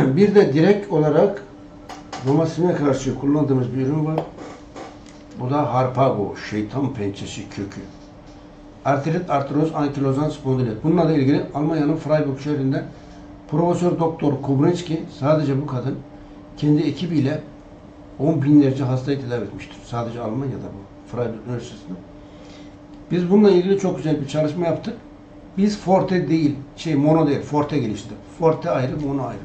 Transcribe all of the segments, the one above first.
Bir de direkt olarak romasine karşı kullandığımız bir ürün var. Bu da Harpago, şeytan pençesi kökü. Artrit, artroz, ankilozan, spondilit. Bununla da ilgili Almanya'nın Freiburg şehrinde Profesör Doktor Kubrinsky, sadece bu kadın kendi ekibiyle 10 binlerce hastayı tedavi etmiştir. Sadece Almanya'da bu, Freiburg Üniversitesi'nde. Biz bununla ilgili çok güzel bir çalışma yaptık. Biz forte değil, mono değil, forte geliştirdik. Forte ayrı, mono ayrı.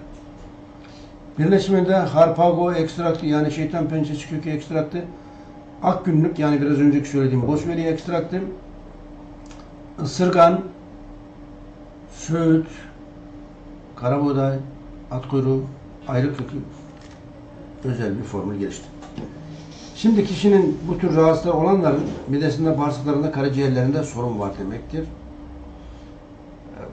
Birleşiminde Harpago ekstraktı, yani şeytan pençesi kökü ekstraktı, akgünlük, yani biraz önceki söylediğim boşveri ekstraktı, ısırgan, söğüt, karabuğday, at kuyruğu, ayrı kökü özel bir formül gelişti. Şimdi kişinin bu tür rahatsızlar olanların midesinde, bağırsaklarında, karaciğerlerinde sorun var demektir.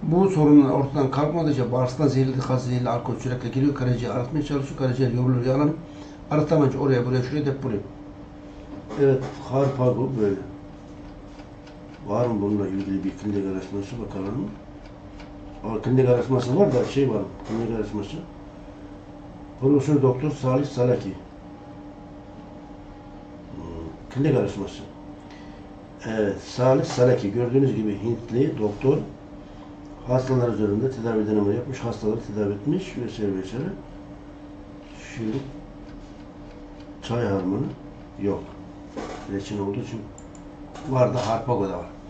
Bu sorunun ortadan kalkmadıkça bağırsaklar zehirli, gaz zehirli, alkol sürekli giriyor, karaciğer arıtmaya çalışıyor, karaciğer yorulur, yalanır, arıtamayınca oraya, buraya, şuraya, buraya. Evet, Harpago böyle. Var mı bununla ilgili bir klinik araştırması, bakalım. Ama klinik araştırması var da var, klinik araştırması. Profesör Doktor Salih Salaki. Klinik araştırması. Evet, Salih Salaki, gördüğünüz gibi Hintli doktor. Hastalar üzerinde tedavi deneme yapmış, hastaları tedavi etmiş vesaire vesaire. Şimdi çay harmanı yok. Reçin olduğu için var da Harpago'da var.